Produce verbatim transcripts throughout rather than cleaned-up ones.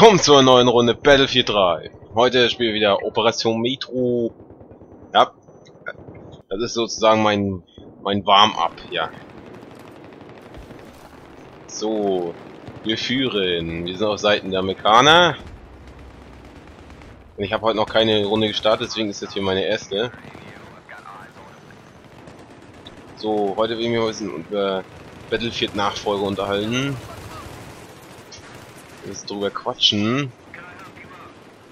Willkommen zu einer neuen Runde Battlefield drei. Heute spielen wir wieder Operation Metro. Ja, das ist sozusagen mein mein Warm-up, ja. So, wir führen. Wir sind auf Seiten der Amerikaner. Und ich habe heute noch keine Runde gestartet, deswegen ist das hier meine erste. So, heute will ich mich ein bisschen über Battlefield Nachfolge unterhalten. Jetzt drüber quatschen.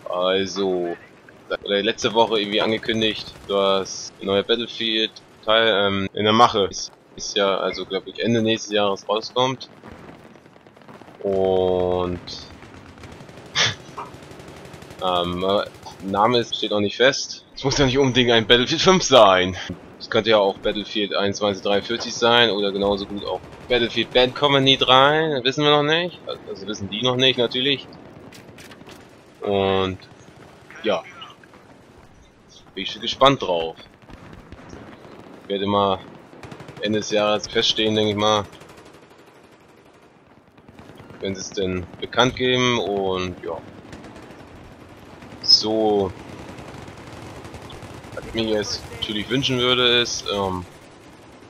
Also, letzte Woche irgendwie angekündigt, dass ein neuer Battlefield Teil ähm, in der Mache ist. Ist ja, also glaube ich, Ende nächsten Jahres rauskommt. Und ähm, Name ist, steht auch nicht fest. Es muss ja nicht unbedingt ein Battlefield fünf sein. Es könnte ja auch Battlefield einundzwanzig dreiundvierzig sein oder genauso gut auch Battlefield Bad Company drei, das wissen wir noch nicht. Also wissen die noch nicht, natürlich. Und ja, bin ich schon gespannt drauf. Ich werde mal Ende des Jahres feststehen, denke ich mal. Wenn sie es denn bekannt geben und ja. So. Was ich mir jetzt natürlich wünschen würde, ist, ähm,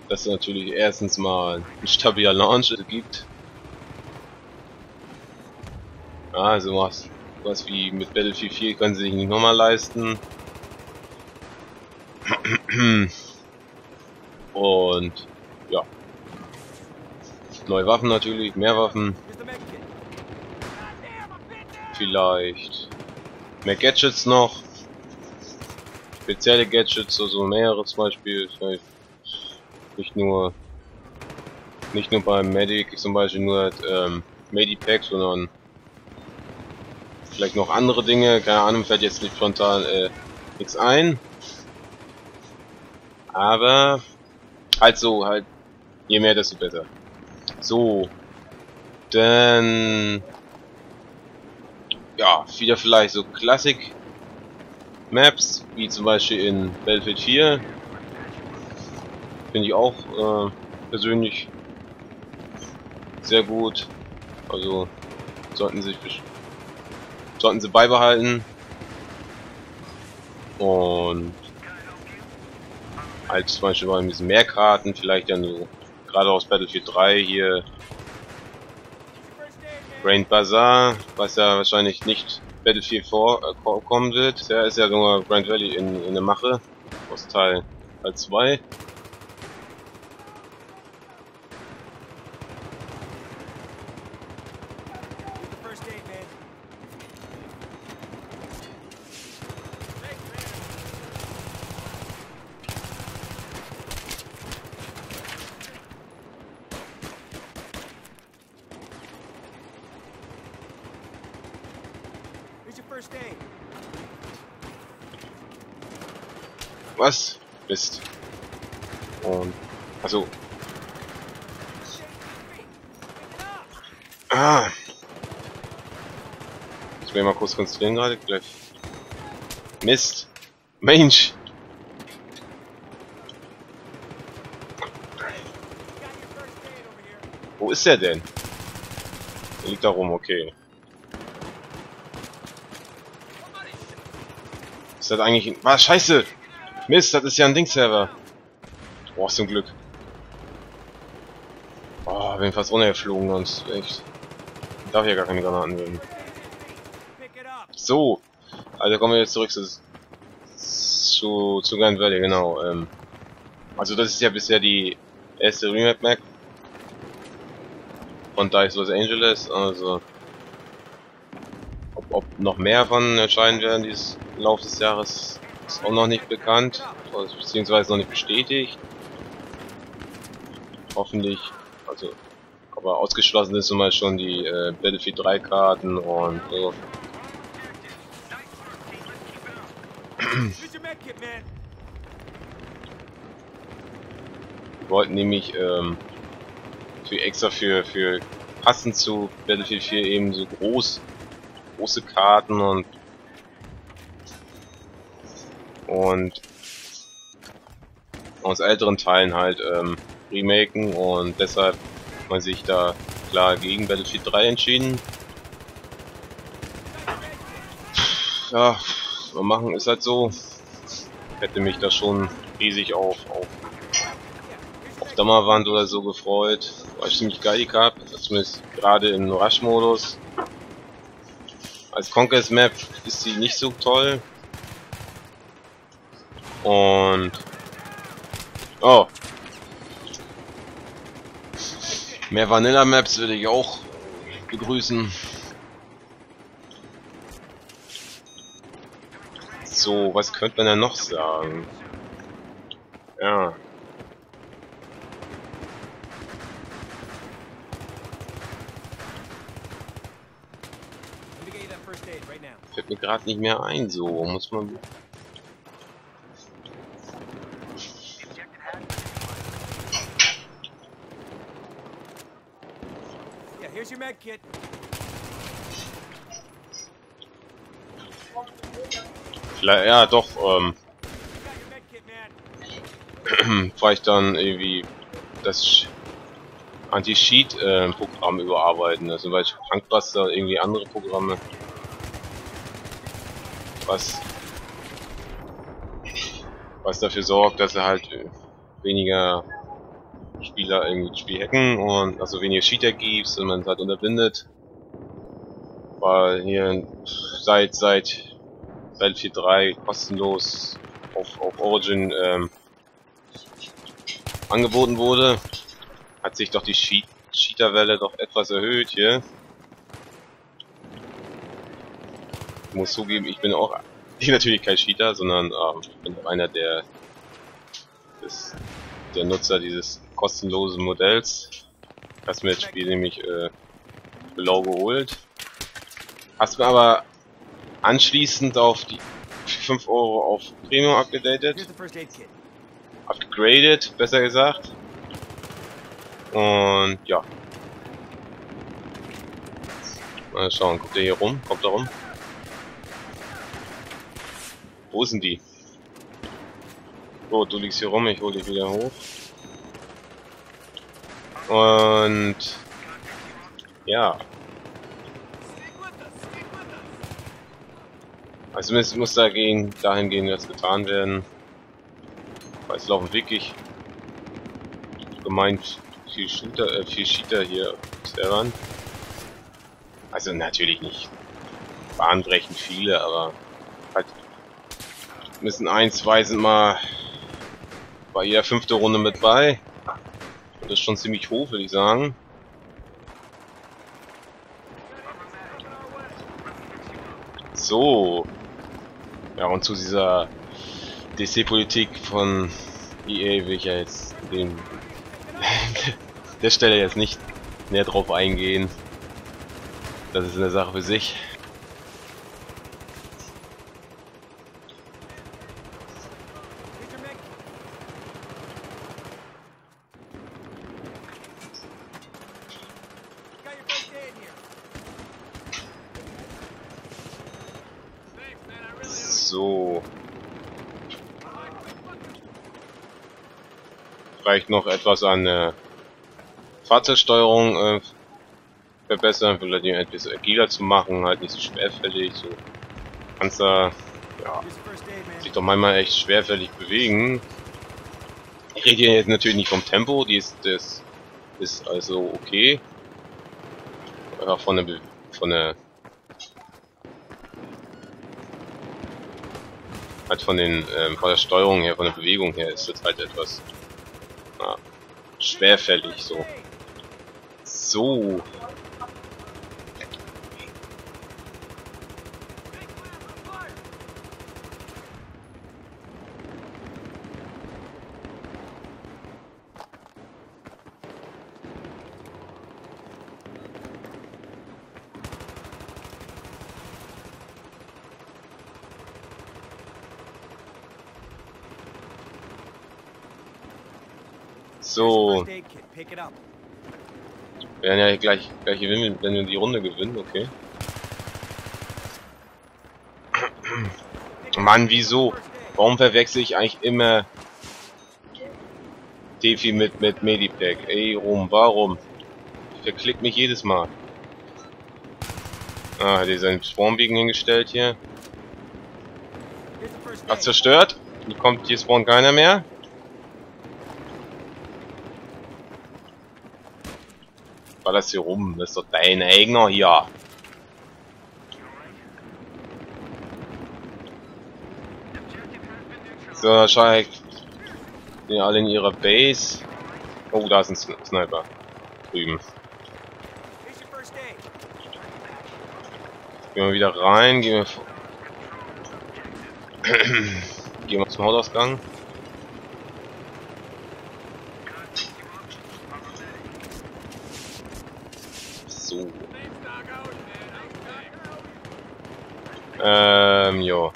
dass es natürlich erstens mal ein stabiler Launch gibt. Ja, also was, was wie mit Battlefield vier können sie sich nicht nochmal leisten. Und ja. Neue Waffen natürlich, mehr Waffen. Vielleicht mehr Gadgets noch. Spezielle Gadgets, so also mehrere zum Beispiel, nicht nur nicht nur beim Medic zum Beispiel nur ähm, Medipack, sondern vielleicht noch andere Dinge, keine Ahnung, fällt jetzt nicht spontan äh, nichts ein, aber halt so, halt je mehr desto besser. So, dann ja, wieder vielleicht so Klassik Maps, wie zum Beispiel in Battlefield vier, finde ich auch äh, persönlich sehr gut, also sollten sich sollten sie beibehalten und als zum Beispiel mal ein bisschen mehr Karten, vielleicht dann so, gerade aus Battlefield drei hier Grand Bazaar, was ja wahrscheinlich nicht Battlefield vier äh, kommen wird. Der ist ja sogar Grand Valley in, in der Mache. Aus Teil zwei. Was? Mist. Und... Achso. Ah! Ich will mal kurz konzentrieren gerade, gleich. Mist! Mensch! Wo ist er denn? Er liegt da rum, okay. Ist das eigentlich... Ah, scheiße! Mist, das ist ja ein Dings-Server. Boah, zum Glück. Boah, bin fast runtergeflogen sonst. Echt. Ich darf ja gar keine Granaten nehmen. So. Also kommen wir jetzt zurück zu, zu, zu Grand Valley, genau. Ähm, also das ist ja bisher die erste Remap-Map von Dice Los Angeles. Also ob, ob noch mehr von erscheinen werden dieses Lauf des Jahres. Ist auch noch nicht bekannt, beziehungsweise noch nicht bestätigt. Hoffentlich, also, aber ausgeschlossen ist zum Beispiel schon die äh, Battlefield drei Karten und so. Wir wollten nämlich ähm, für extra für, für passend zu Battlefield vier eben so groß, große Karten und und aus älteren Teilen halt ähm, remaken und deshalb hat man sich da klar gegen Battlefield drei entschieden. Ja, mal machen ist halt so. Hätte mich da schon riesig auf, auf, auf Dammerwand oder so gefreut. War ziemlich geil gehabt, zumindest gerade im Rush-Modus. Als Conquest Map ist sie nicht so toll. Und... Oh! Mehr Vanilla Maps würde ich auch begrüßen. So, was könnte man denn noch sagen? Ja. Fällt mir gerade nicht mehr ein, so muss man... Vielleicht, ja doch, ähm, vielleicht dann irgendwie das Anti-Cheat-Programm überarbeiten, also zum Beispiel Punkbuster, irgendwie andere Programme, was, was dafür sorgt, dass er halt weniger Spieler irgendwie das Spiel hacken und also weniger Cheater gibt und man es halt unterbindet. Weil hier seit seit seit vier Punkt drei kostenlos auf, auf Origin ähm, angeboten wurde, hat sich doch die Cheat Cheaterwelle doch etwas erhöht hier. Ich muss zugeben, ich bin auch ich natürlich kein Cheater, sondern ähm, ich bin einer der des, der Nutzer dieses kostenlosen Modells. Hast mir das Spiel nämlich äh, blau geholt. Hast mir aber anschließend auf die fünf Euro auf Premium upgedatet. Upgraded, besser gesagt. Und ja. Mal schauen, kommt der hier rum? Kommt da rum? Wo sind die? So, du liegst hier rum, ich hole dich wieder hoch. Und ja, also es muss dagegen, dahin gehen, was getan werden, weil es laufen wirklich gemeint viel Shooter, äh, viel Cheater hier Servern. Also natürlich nicht bahnbrechend viele, aber halt müssen ein, zwei sind mal bei jeder fünfte Runde mit bei. Das ist schon ziemlich hoch, würde ich sagen. So. Ja, und zu dieser D C-Politik von E A will ich ja jetzt den der Stelle jetzt nicht näher drauf eingehen. Das ist eine Sache für sich. So. Vielleicht noch etwas an äh, Fahrzeugsteuerung äh, verbessern, vielleicht etwas agiler zu machen, halt nicht so schwerfällig. So kannst da ja, sich doch manchmal echt schwerfällig bewegen. Ich rede hier jetzt natürlich nicht vom Tempo, die ist, das ist also okay. Aber von der Be von der halt von den ähm, von der Steuerung her, von der Bewegung her ist das halt etwas na, schwerfällig so. So. So. Wir werden ja gleich, gleich gewinnen, wenn wir die Runde gewinnen, okay. Mann, wieso? Warum verwechsel ich eigentlich immer Defi mit, mit Medipack? Ey, rum, warum? Ich verklick mich jedes Mal. Ah, hat er seinen Spawnbeacon hingestellt hier. Hat zerstört. Hier kommt, hier spawnt keiner mehr. Ballerst hier rum, das ist doch dein eigener hier. So, Scheik. Sind alle in ihrer Base. Oh, da ist ein Sniper. Drüben. Gehen wir wieder rein, gehen wir... gehen wir zum Hauptausgang. So. Ähm, jo.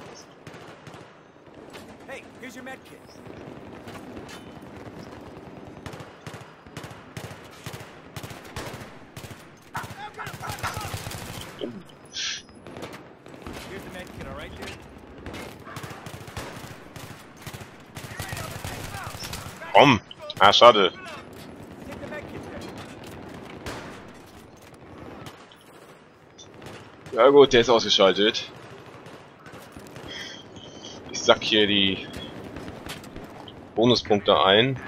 Komm! Ah, schade. Ja gut, der ist ausgeschaltet. Ich sack hier die Bonuspunkte ein.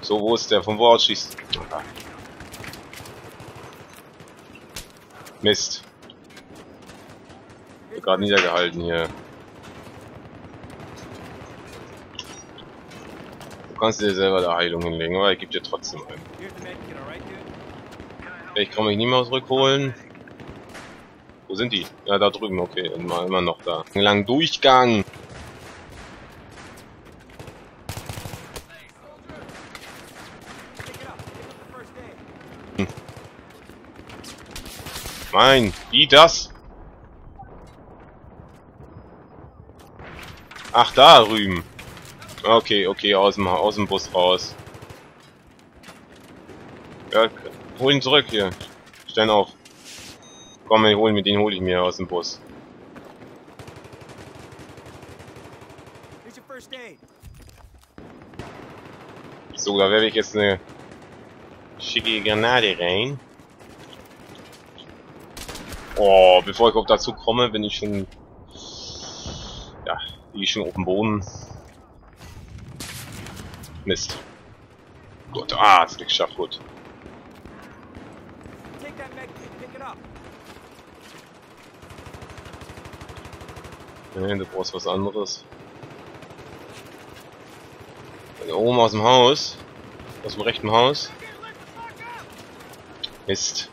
So, wo ist der? Von wo aus schießt? Mist. Ich bin gerade niedergehalten hier. Du kannst dir selber da Heilung hinlegen, aber ich gebe dir trotzdem ein. Ich kann mich nicht mehr zurückholen. Wo sind die? Ja, da drüben, okay. Immer, immer noch da. Einen langen Durchgang. Hm. Mein, wie das? Ach, da drüben. Okay, okay, aus dem, aus dem Bus raus. Ja, hol ihn zurück hier. Stell ihn auf. Komm, wir holen, mit den hole ich mir aus dem Bus. So, da werfe ich jetzt eine schicke Granate rein. Oh, bevor ich auch dazu komme, bin ich schon... Ja, liege ich schon auf dem Boden. Mist. Gut, ah, hat's nicht geschafft, gut. Nee, du brauchst was anderes. Da oben aus dem Haus. Aus dem rechten Haus. Mist.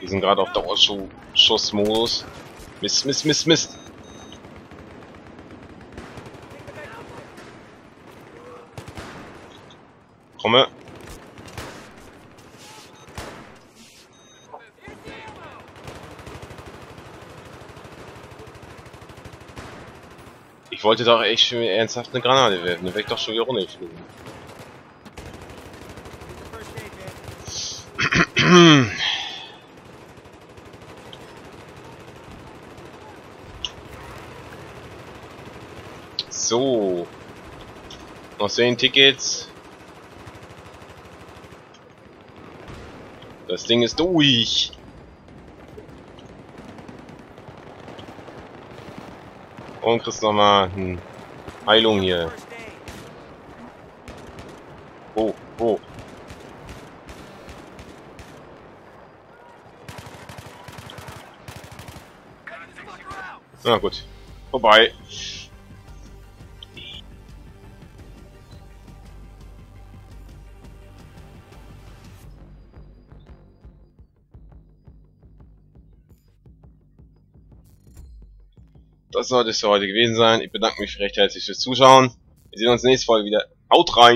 Die sind gerade auf Dauerschussmodus. Mist, Mist, Mist, Mist. Komme. Ich wollte doch echt schon ernsthaft eine Granate werfen, da wäre ich doch schon wieder runtergeflogen. So. Noch zehn Tickets. Das Ding ist durch. Und kriegst nochmal eine Heilung hier. Oh, oh. Na gut. Vorbei. Das sollte es für heute gewesen sein. Ich bedanke mich recht herzlich fürs Zuschauen. Wir sehen uns in der nächsten Folge wieder. Haut rein!